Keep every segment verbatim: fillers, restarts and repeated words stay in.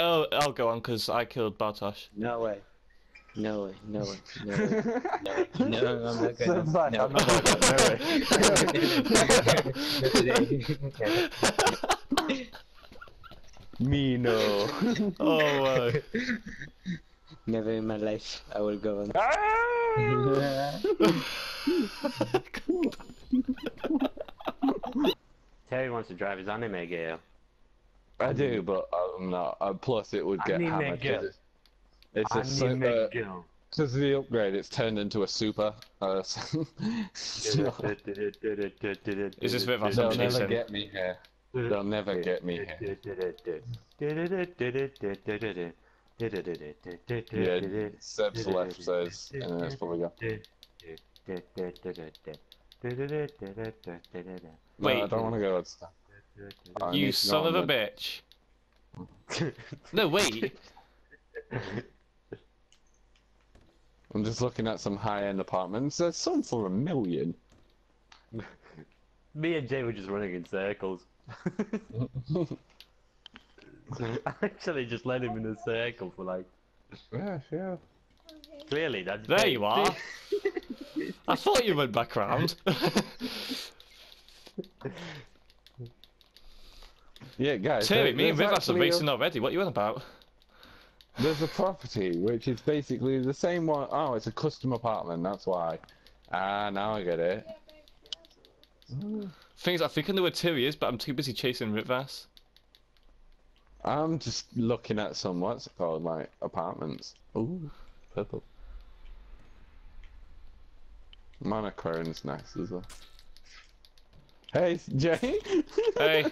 Oh, I'll go on because I killed Bartosz. No way. No way, no way, no way. No, no, no, I'm not going to. No, I'm not going to. No way. Me, no. Oh, wow. Never in my life I will go on. Terry wants to drive his anime gear. I do, but I'm not. Uh, plus, it would get hammered. It's a super, because of the upgrade, it's turned into a super. Uh, so it's just a bit of a They'll never get me here. They'll never get me here. Yeah, Seb's left says, and that's what we got. Wait, I don't want to go outside. You son of a bitch. No, wait. I'm just looking at some high-end apartments. There's some for a million. Me and Jay were just running in circles. I actually just led him in a circle for like... Yeah, sure. Clearly, that's... There you are! I thought you went back round. Yeah, guys... Terry, me and Rivas are racing a... already. What are you on about? There's a property which is basically the same one. Oh, it's a custom apartment, that's why. Ah, now I get it. Things I think I know where Terry is, but I'm too busy chasing Ritvas. I'm just looking at some, what's it called, like apartments. Ooh, purple. Monochrome's nice as well. Hey, Jay! Hey!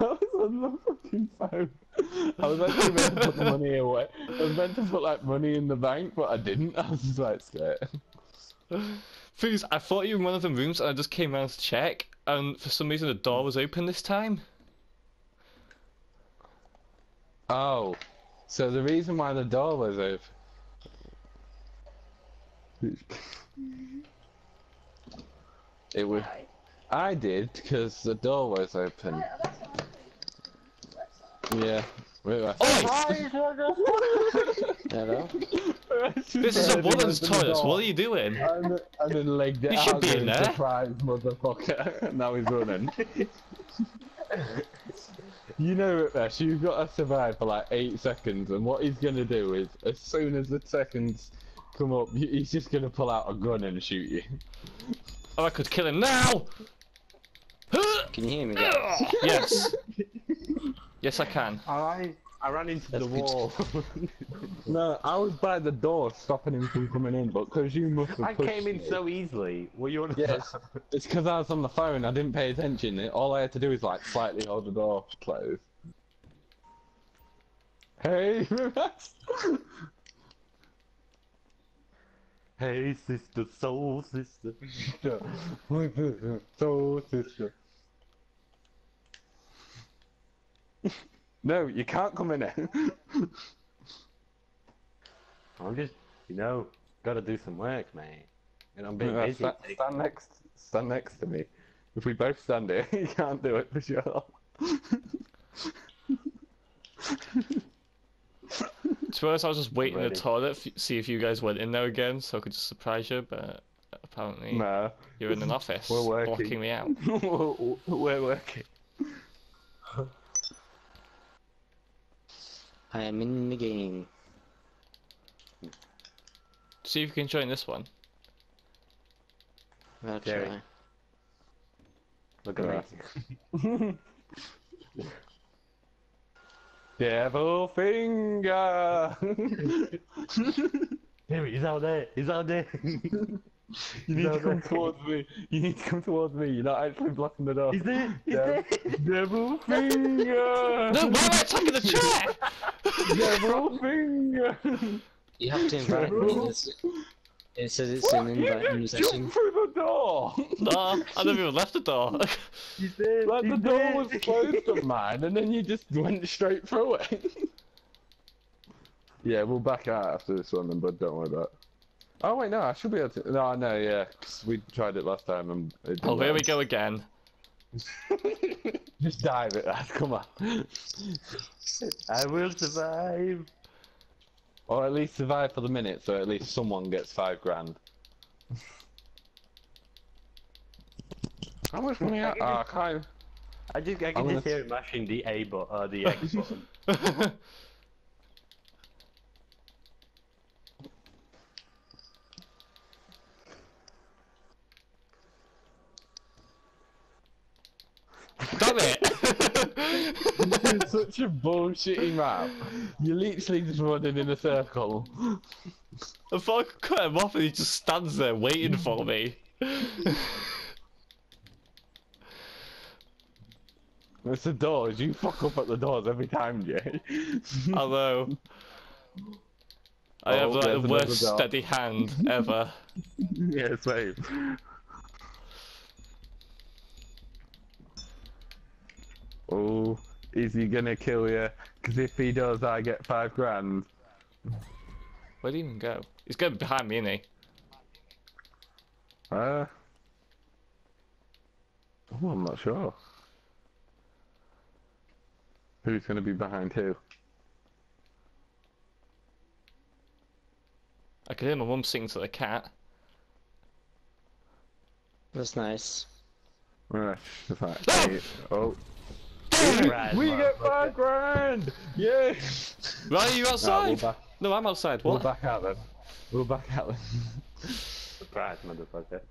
I was on the fucking phone. I was actually meant to put the money away. I was meant to put like money in the bank, but I didn't. I was just like, screw it. Please, I thought you were in one of the rooms and I just came round to check, and for some reason the door was open this time. Oh, so the reason why the door was open... It was... I did, because the door was open. Yeah. Wait, wait. Oh! Hello? This is a woman's toilet. What are you doing? I'm, I'm in leg down. You should be in there. Surprise, motherfucker. Now he's running. You know, Ritesh, you've got to survive for like eight seconds, and what he's gonna do is, as soon as the seconds come up, he's just gonna pull out a gun and shoot you. Oh, I could kill him now. Can you hear me? Guys? Yes. Yes, I can. I I ran into That's the wall. No, I was by the door stopping him from coming in, but because you must have I pushed came in me. So easily. Were you on? Yes. It's because I was on the phone. I didn't pay attention. All I had to do was like slightly hold the door closed. Hey, hey, sister, soul sister, soul sister. No, you can't come in there. I'm just, you know, gotta do some work, mate. And I'm being no, busy. Sta stand next, stand next to me. If we both stand here, you can't do it for sure. To be honest, I was just waiting in the toilet to see if you guys went in there again, so I could just surprise you. But apparently, no. You're in an office. We're working. Blocking me out. We're working. I am in the game. See if you can join this one. I'll try. Look at that. Devil finger. Damn it, he's out there. He's out there. you he's need to come there. towards me. You need to come towards me. You're not actually blocking the door. He's there. He's Dev there. Devil finger. No, why am I attacking the chair? Devil finger. You have to invite Devil. me. It says it's what? an invite you just session. Jump through the door! Nah, I never even left the door. You did, like, you the did. door was closed on mine, and then you just went straight through it. Yeah, we'll back out after this one, then, but don't worry about it. Oh, wait, no, I should be able to... No, no, yeah, because we tried it last time, and it didn't Oh, here last. we go again. Just dive it, come on. I will survive. Or at least survive for the minute, so at least someone gets five grand. How much money I, I, oh, I can't... I just, I can just hear it mashing the A button, uh, the X button. Stop it! This is such a bullshitty map. You're literally just running in a circle. I thought I could cut him off and he just stands there waiting for me. It's the doors, you fuck up at the doors every time, Jay. Although, I oh, have like the worst steady hand ever. Yeah, same. Oh, is he gonna kill you? Because if he does, I get five grand. Where'd he even go? He's going behind me, isn't he? Uh. Oh, I'm not sure. Who's going to be behind who? I can hear my mum sing to the cat. That's nice. Right, just like, no! Hey, oh. Grand, we man. Get five grand! Yeah! Right, are you outside? Nah, no, I'm outside. What? We're back out then. We're back out then. Surprise, motherfucker.